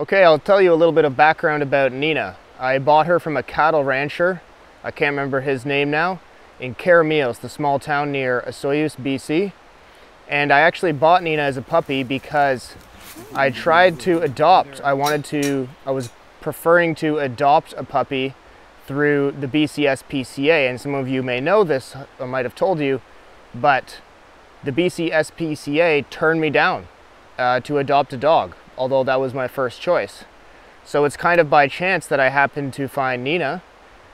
Okay, I'll tell you a little bit of background about Nina. I bought her from a cattle rancher, I can't remember his name now, in Caramels, the small town near Osoyoos, BC. And I actually bought Nina as a puppy because I tried to adopt. I was preferring to adopt a puppy through the BCSPCA, and some of you may know this, I might have told you, but the BCSPCA turned me down to adopt a dog, although that was my first choice. So it's kind of by chance that I happened to find Nina.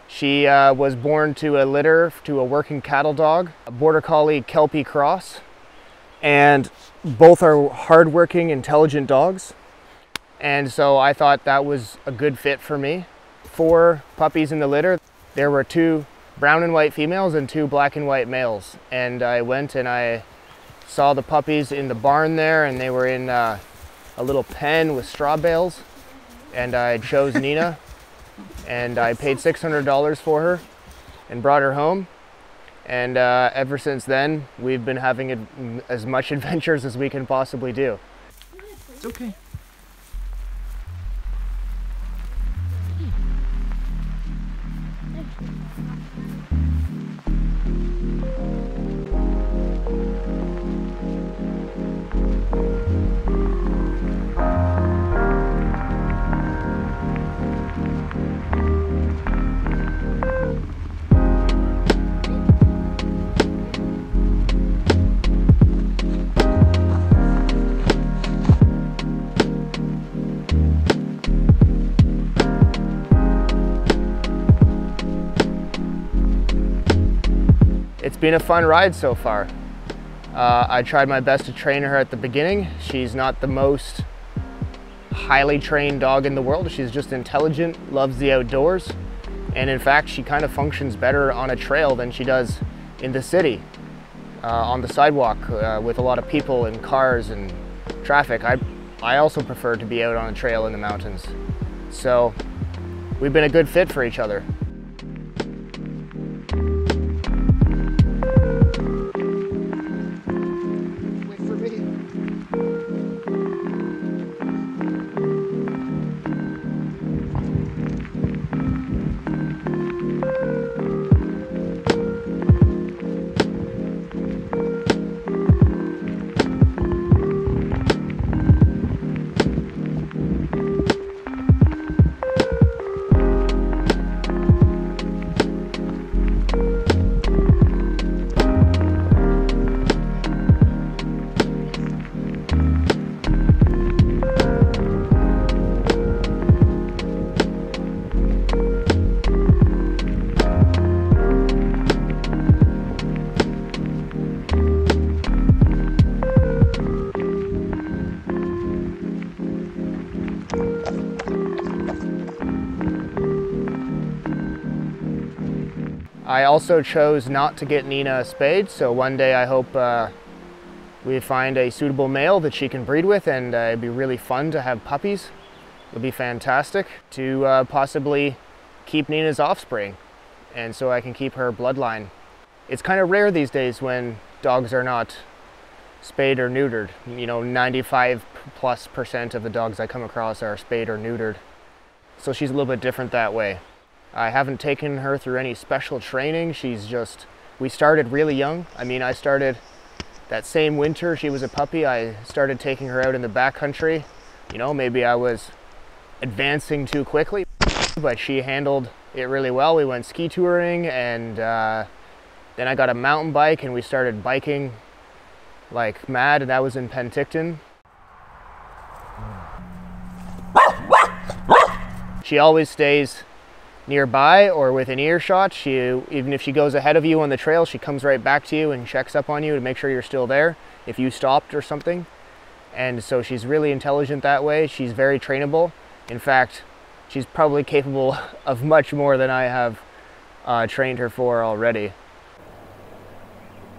She was born to a litter, to a working cattle dog, a Border Collie Kelpie Cross, and both are hardworking, intelligent dogs. And so I thought that was a good fit for me. 4 puppies in the litter. There were 2 brown and white females and 2 black and white males. And I went and I saw the puppies in the barn there, and they were in a little pen with straw bales, and I chose Nina, and I paid $600 for her and brought her home. And ever since then, we've been having as much adventures as we can possibly do. It's okay. It's been a fun ride so far. I tried my best to train her at the beginning. She's not the most highly trained dog in the world. She's just intelligent, loves the outdoors. And in fact, she kind of functions better on a trail than she does in the city, on the sidewalk with a lot of people and cars and traffic. I also prefer to be out on a trail in the mountains. So we've been a good fit for each other. I also chose not to get Nina spayed, so one day I hope we find a suitable male that she can breed with, and it'd be really fun to have puppies. It'd be fantastic to possibly keep Nina's offspring, and so I can keep her bloodline. It's kind of rare these days when dogs are not spayed or neutered. You know, 95+% of the dogs I come across are spayed or neutered. So she's a little bit different that way. I haven't taken her through any special training. We started really young. I mean, I started that same winter she was a puppy. I started taking her out in the backcountry. You know, maybe I was advancing too quickly, but she handled it really well. We went ski touring, and then I got a mountain bike and we started biking like mad, and that was in Penticton. She always stays nearby or within earshot. Even if she goes ahead of you on the trail, she comes right back to you and checks up on you to make sure you're still there if you stopped or something. And so she's really intelligent that way. She's very trainable. In fact, she's probably capable of much more than I have trained her for already.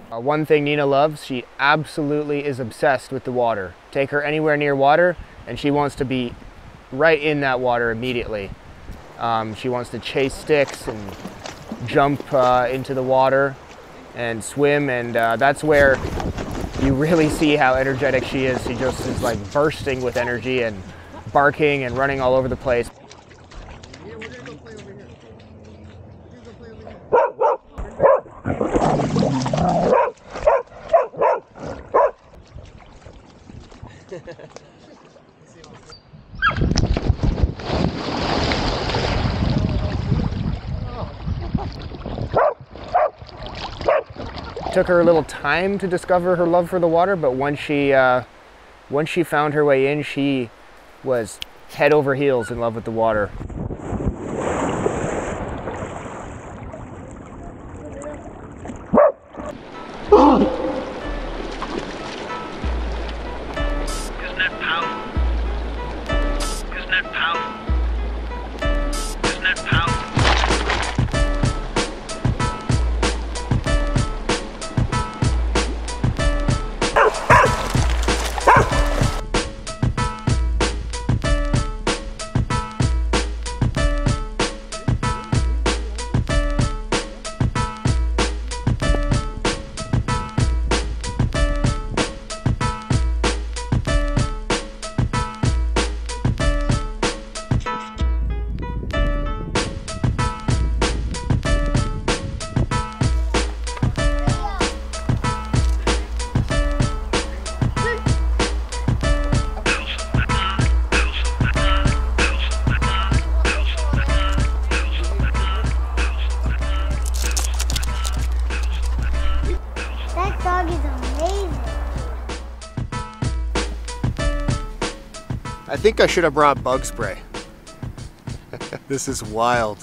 One thing Nina loves, she absolutely is obsessed with the water. Take her anywhere near water and she wants to be right in that water immediately. She wants to chase sticks and jump into the water and swim, and that's where you really see how energetic she is. She just is like bursting with energy, and barking and running all over the place. Yeah, we're gonna go play over here. It took her a little time to discover her love for the water, but once she found her way in, she was head over heels in love with the water. I think I should have brought bug spray. This is wild.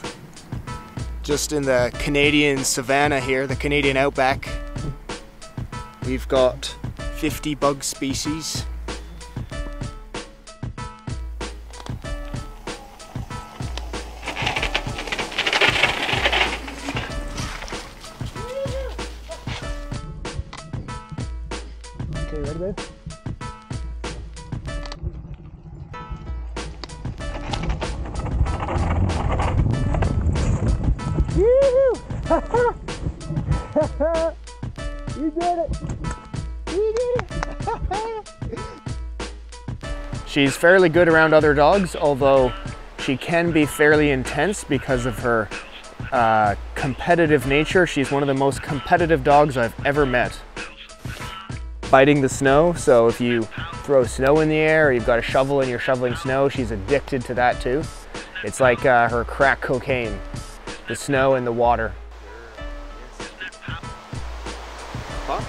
Just in the Canadian savanna here, the Canadian outback, we've got 50 bug species. Okay, ready, babe? You did it! You did it! She's fairly good around other dogs, although she can be fairly intense because of her competitive nature. She's one of the most competitive dogs I've ever met. Biting the snow, so if you throw snow in the air or you've got a shovel and you're shoveling snow, she's addicted to that too. It's like her crack cocaine, the snow and the water. Huh?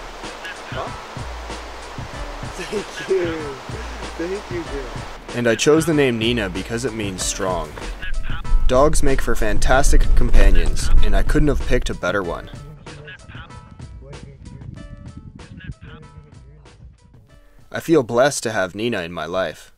Huh? Thank you. Thank you, girl. And I chose the name Nina because it means strong. Dogs make for fantastic companions, and I couldn't have picked a better one. I feel blessed to have Nina in my life.